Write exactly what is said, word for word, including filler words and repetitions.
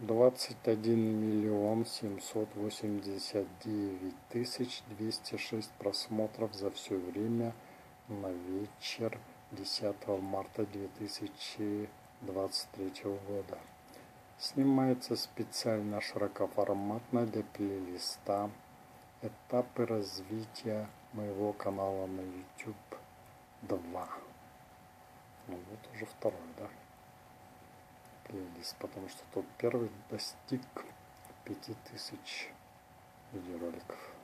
двадцать один миллион семьсот восемьдесят девять тысяч двести шесть просмотров за все время на вечер десятого марта две тысячи двадцать третьего года. Снимается специально широкоформатно для плейлиста «Этапы развития моего канала на YouTube два». Ну вот уже второй, да? Плейлист, потому что тот первый достиг пяти тысяч видеороликов.